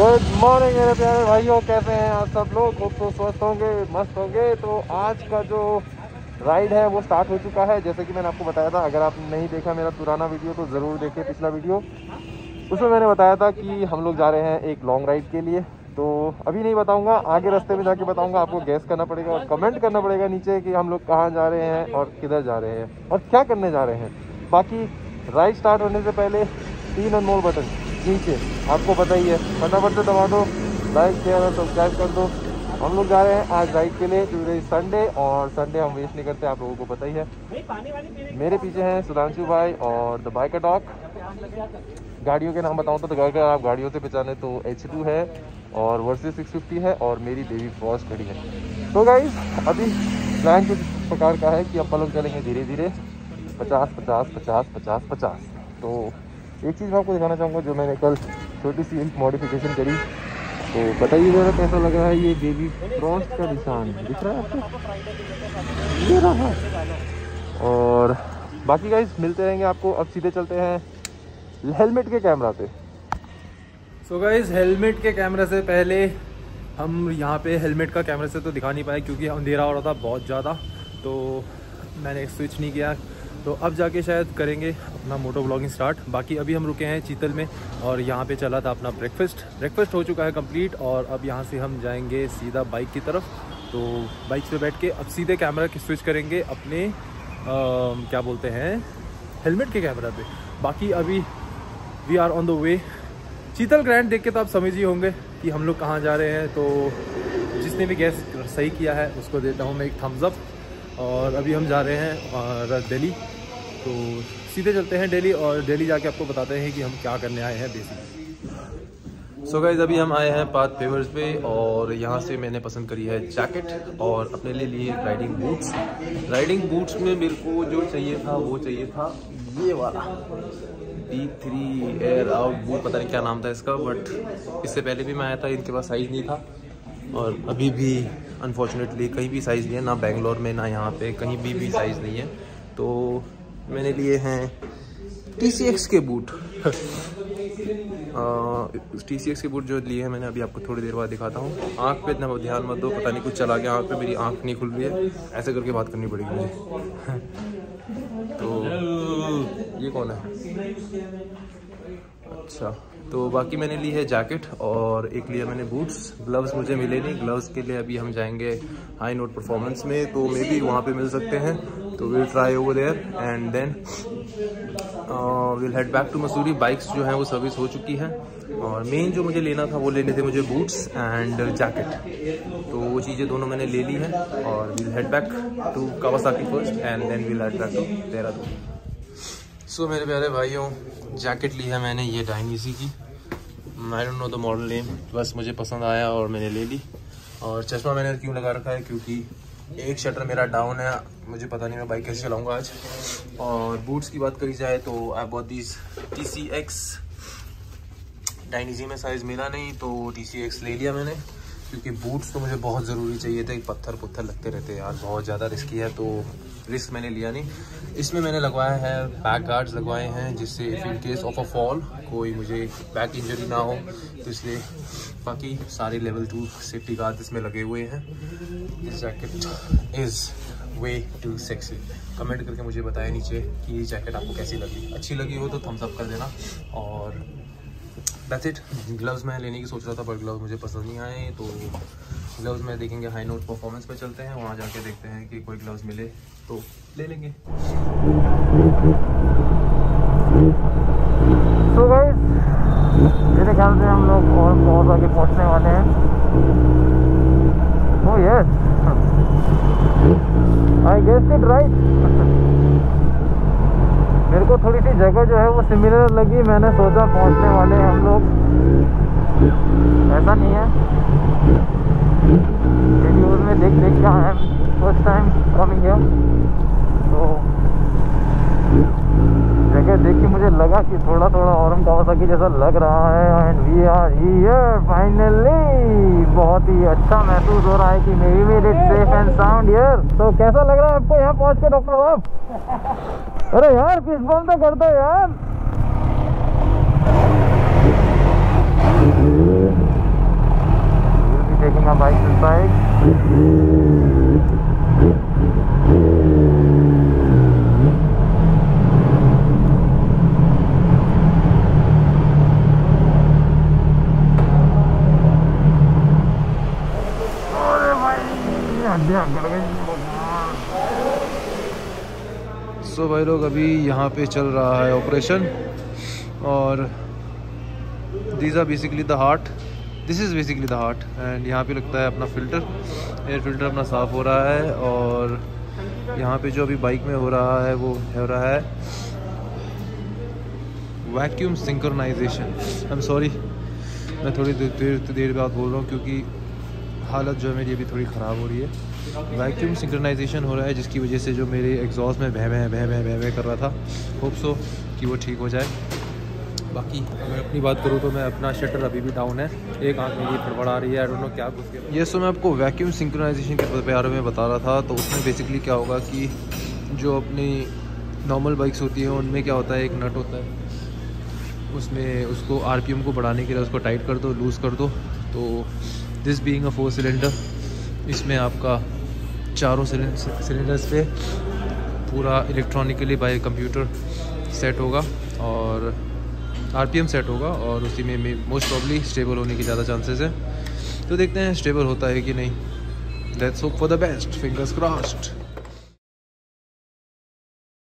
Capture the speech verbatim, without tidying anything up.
Good morning मेरे प्यारे भाइयों, कैसे हैं आप सब लोग। खूब तो स्वस्थ होंगे, मस्त होंगे। तो आज का जो राइड है वो स्टार्ट हो चुका है। जैसे कि मैंने आपको बताया था, अगर आप नहीं देखा मेरा पुराना वीडियो तो ज़रूर देखें पिछला वीडियो। उसमें मैंने बताया था कि हम लोग जा रहे हैं एक लॉन्ग राइड के लिए। तो अभी नहीं बताऊँगा, आगे रास्ते में जाके बताऊँगा। आपको गैस करना पड़ेगा और कमेंट करना पड़ेगा नीचे कि हम लोग कहाँ जा रहे हैं और किधर जा रहे हैं और क्या करने जा रहे हैं। बाकी राइड स्टार्ट होने से पहले तीन अनमोल बटन नीचे आपको पता ही है, फटाफट से दबा दो, लाइक शेयर और सब्सक्राइब कर दो। हम लोग जा रहे हैं आज राइड के लिए। टुडे इज संडे और संडे हम वेस्ट नहीं करते, आप लोगों को पता ही है। मेरे पीछे हैं सुधांशु भाई और द बाइक डॉग। गाड़ियों के नाम बताऊं तो अगर आप गाड़ियों से पहचाने तो एच टू है और वर्सेस सिक्स फिफ्टी है और मेरी देवी फॉस्ट खड़ी है। तो गाइज अभी प्लान कुछ प्रकार का है कि अपन लोग चलेंगे धीरे धीरे, पचास पचास पचास पचास पचास। तो एक चीज़ मैं आपको दिखाना चाहूँगा जो मैंने कल छोटी सी एक मॉडिफिकेशन करी, तो बताइए ज़रा कैसा लग रहा है। ये बेबी फ्रॉस्ट का निशान दिख रहा है आपको, ये रहा। और बाकी गाइस मिलते रहेंगे आपको। अब सीधे चलते हैं हेलमेट के कैमरा पे। सो गाइस हेलमेट के कैमरा से पहले हम यहाँ पे हेलमेट का कैमरा से तो दिखा नहीं पाए क्योंकि अंधेरा हो रहा था बहुत ज़्यादा, तो मैंने स्विच नहीं किया। तो अब जाके शायद करेंगे अपना मोटो ब्लॉगिंग स्टार्ट। बाकी अभी हम रुके हैं चीतल में और यहाँ पे चला था अपना ब्रेकफास्ट। ब्रेकफास्ट हो चुका है कंप्लीट और अब यहाँ से हम जाएंगे सीधा बाइक की तरफ। तो बाइक पे बैठ के अब सीधे कैमरा की स्विच करेंगे अपने आ, क्या बोलते हैं हेलमेट के कैमरा पे। बाकी अभी we are on the way. Cheetal grand देख के तो आप समझ ही होंगे कि हम लोग कहाँ जा रहे हैं। तो जिसने भी गैस सही किया है उसको देता हूँ मैं एक थम्स अप। और अभी हम जा रहे हैं दिल्ली, तो सीधे चलते हैं दिल्ली और दिल्ली जाके आपको बताते हैं कि हम क्या करने आए हैं बेसिकली। सो गाइस अभी हम आए हैं पाथ पेवर्स पे और यहाँ से मैंने पसंद करी है जैकेट और अपने लिए लिए राइडिंग बूट्स। राइडिंग बूट्स में मेरे को जो चाहिए था वो चाहिए था ये वाला D three air out boot, पता नहीं क्या नाम था इसका। बट इससे पहले भी मैं आया था, इनके पास साइज़ नहीं था और अभी भी अनफॉर्चुनेटली कहीं भी साइज़ नहीं है, ना बेंगलोर में ना यहाँ पे कहीं भी भी साइज़ नहीं है। तो मैंने लिए हैं टी सी एक्स के बूट। टी सी एक्स के बूट जो लिए हैं मैंने, अभी आपको थोड़ी देर बाद दिखाता हूँ। आँख पे इतना ध्यान मत दो, पता नहीं कुछ चला गया आँख पे, मेरी आँख नहीं खुल रही है, ऐसे करके बात करनी पड़ेगी मुझे। तो ये कौन है? अच्छा, तो बाकी मैंने ली है जैकेट और एक लिया मैंने बूट्स। ग्लव्स मुझे मिले नहीं, ग्लव्स के लिए अभी हम जाएंगे हाई नोट परफॉर्मेंस में, तो मे बी वहाँ पे मिल सकते हैं। तो will try over there and then will head back to Mussoorie. Bikes जो हैं वो सर्विस हो चुकी है और मेन जो मुझे लेना था वो लेने थे मुझे बूट्स एंड जैकेट, तो वो चीज़ें दोनों मैंने ले ली हैं। और will head back to Kawasaki first and then will head back to Dehradun. So so, मेरे प्यारे भाइयों, जैकेट ली है मैंने ये डाइनीसी की, I don't know the model name, बस मुझे पसंद आया और मैंने ले ली। और चश्मा मैंने क्यों लगा रखा है क्योंकि एक शटर मेरा डाउन है, मुझे पता नहीं मैं बाइक कैसे चलाऊंगा आज। और बूट्स की बात करी जाए तो I bought this T C X. Dainese में साइज़ मिला नहीं तो टी सी एक्स ले लिया मैंने क्योंकि बूट्स तो मुझे बहुत ज़रूरी चाहिए थे। पत्थर पत्थर लगते रहते हैं यार, बहुत ज़्यादा रिस्की है, तो रिस्क मैंने लिया नहीं। इसमें मैंने लगवाया है बैक गार्ड्स लगवाए हैं जिससे in case of a fall कोई मुझे बैक इंजरी ना हो, तो इसलिए। बाकी सारे लेवल टू सेफ्टी गार्ड इसमें लगे हुए हैं। This jacket is way too sexy. Comment करके मुझे बताया नीचे कि ये जैकेट आपको कैसी लगी। अच्छी लगी हो तो थम्स अप कर देना। और दैट्स इट। ग्लव्स मैं लेने की सोच रहा था पर ग्लव्स मुझे पसंद नहीं आए, तो ग्लव्स मैं देखेंगे हाई नोट परफॉर्मेंस पे चलते हैं, वहाँ जाके देखते हैं कि कोई ग्लव्स मिले तो ले लेंगे। सो गाइस मेरे ख्याल से हम लोग और बहुत आगे पहुँचने वाले हैं। Oh yes, I guessed it right. मेरे को थोड़ी सी जगह जो है वो सिमिलर लगी, मैंने सोचा पहुंचने वाले हैं हम लोग, ऐसा नहीं है। वीडियोज में देख देख के आए, फर्स्ट टाइम कमिंग हियर, तो जगह देख के मुझे लगा कि थोड़ा थोड़ा और हम कावासाकी जैसा लग रहा है and we are here finally. बहुत ही अच्छा महसूस हो रहा है कि may we made it safe and sound here. तो कैसा लग रहा है आपको यहाँ पहुँच के डॉक्टर साहब? अरे यार किस बॉल तो कर दो यार। taking our bike inside. अरे भाई हड्डियाँ गड़ गई। सो भाई लोग अभी यहाँ पे चल रहा है ऑपरेशन और these are basically the heart, this is basically the heart and यहाँ पे लगता है अपना फ़िल्टर, एयर फिल्टर अपना साफ़ हो रहा है। और यहाँ पे जो अभी बाइक में हो रहा है वो हो रहा है vacuum synchronization. I am sorry, मैं थोड़ी देर देर बाद बोल रहा हूँ क्योंकि हालत जो है मेरी अभी थोड़ी ख़राब हो रही है। वैक्यूम सिंक्रोनाइजेशन हो रहा है जिसकी वजह से जो मेरे एग्जॉस्ट में भय भय भय भय भय कर रहा था, होप सो कि वो ठीक हो जाए। बाकी मैं अपनी बात करूँ तो मैं अपना शटर अभी भी डाउन है, एक आँख मेरी फड़फड़ा रही है, आई डोंट नो क्या घुस गया। ये सो मैं आपको वैक्यूम सिंक्रोनाइजेशन के बारे में बता रहा था। तो उसमें बेसिकली क्या होगा कि जो अपनी नॉर्मल बाइक्स होती हैं उनमें क्या होता है, एक नट होता है, उसमें उसको आरपीएम को बढ़ाने के लिए उसको टाइट कर दो, लूज़ कर दो। तो this being a four cylinder, इसमें आपका चारों सिलेंडर्स पे पूरा इलेक्ट्रॉनिकली बाय कंप्यूटर सेट होगा और आरपीएम सेट होगा और उसी में मोस्ट प्रॉब्ली स्टेबल होने की ज़्यादा चांसेस है। तो देखते हैं स्टेबल होता है कि नहीं, let's hope for the best, fingers crossed.